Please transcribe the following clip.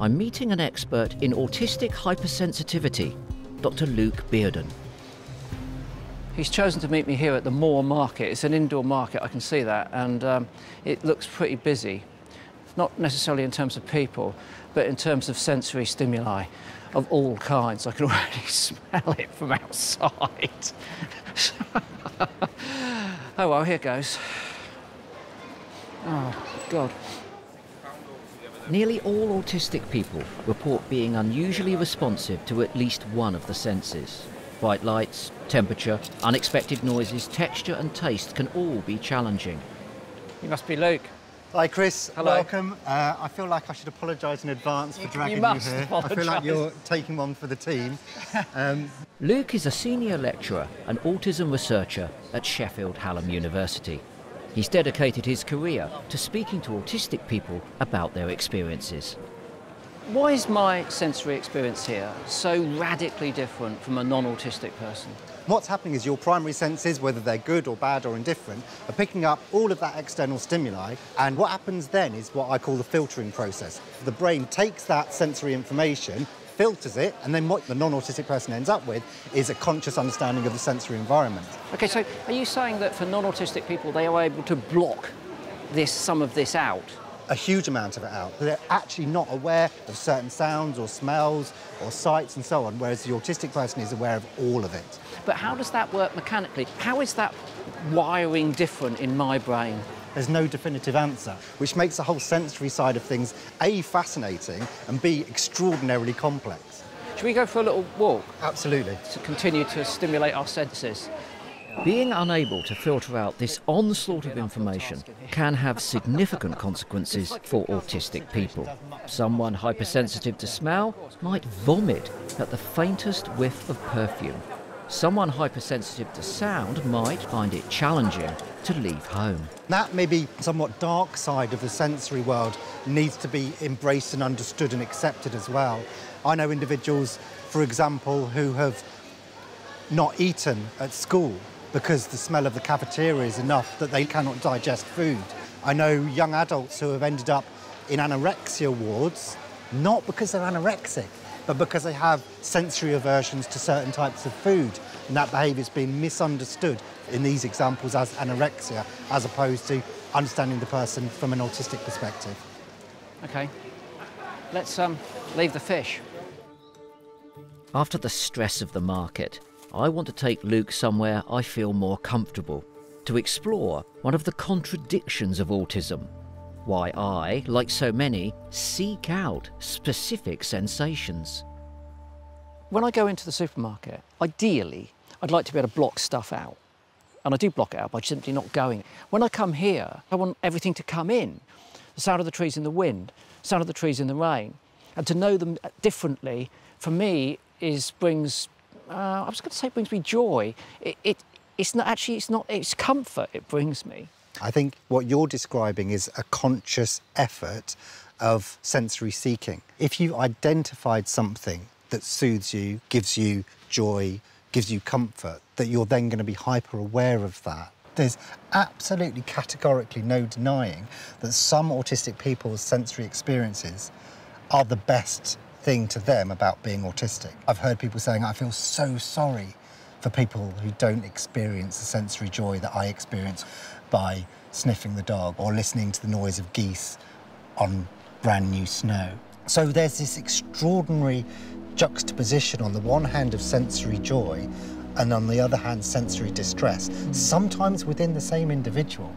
I'm meeting an expert in autistic hypersensitivity, Dr. Luke Bearden. He's chosen to meet me here at the Moore Market. It's an indoor market, I can see that, and it looks pretty busy. Not necessarily in terms of people, but in terms of sensory stimuli of all kinds. I can already smell it from outside. Oh, well, here goes. Oh, God. Nearly all autistic people report being unusually responsive to at least one of the senses. Bright lights, temperature, unexpected noises, texture and taste can all be challenging. You must be Luke. Hi, Chris. Hello. Welcome. I feel like I should apologise in advance for dragging you here. Apologise. I feel like you're taking one for the team. Luke is a senior lecturer and autism researcher at Sheffield Hallam University. He's dedicated his career to speaking to autistic people about their experiences. Why is my sensory experience here so radically different from a non-autistic person? What's happening is your primary senses, whether they're good or bad or indifferent, are picking up all of that external stimuli, and what happens then is what I call the filtering process. The brain takes that sensory information, filters it, and then what the non-autistic person ends up with is a conscious understanding of the sensory environment. OK, so are you saying that for non-autistic people they are able to block some of this out? A huge amount of it out. They're actually not aware of certain sounds or smells or sights and so on, whereas the autistic person is aware of all of it. But how does that work mechanically? How is that wiring different in my brain? There's no definitive answer, which makes the whole sensory side of things, A, fascinating, and B, extraordinarily complex. Should we go for a little walk? Absolutely. To continue to stimulate our senses. Being unable to filter out this onslaught of information can have significant consequences for autistic people. Someone hypersensitive to smell might vomit at the faintest whiff of perfume. Someone hypersensitive to sound might find it challenging to leave home. That maybe somewhat dark side of the sensory world needs to be embraced and understood and accepted as well. I know individuals, for example, who have not eaten at school because the smell of the cafeteria is enough that they cannot digest food. I know young adults who have ended up in anorexia wards, not because they're anorexic, but because they have sensory aversions to certain types of food. And that behaviour's been misunderstood in these examples as anorexia, as opposed to understanding the person from an autistic perspective. OK. Let's leave the fish. After the stress of the market, I want to take Luke somewhere I feel more comfortable, to explore one of the contradictions of autism. Why I, like so many, seek out specific sensations. When I go into the supermarket, ideally, I'd like to be able to block stuff out. And I do block it out by simply not going. When I come here, I want everything to come in. The sound of the trees in the wind, the sound of the trees in the rain. And to know them differently, for me, brings me joy. It's comfort it brings me. I think what you're describing is a conscious effort of sensory seeking. If you've identified something that soothes you, gives you joy, gives you comfort, that you're then going to be hyper-aware of that. There's absolutely categorically no denying that some autistic people's sensory experiences are the best thing to them about being autistic. I've heard people saying, I feel so sorry for people who don't experience the sensory joy that I experience by sniffing the dog or listening to the noise of geese on brand new snow. So there's this extraordinary juxtaposition on the one hand of sensory joy and on the other hand sensory distress, sometimes within the same individual.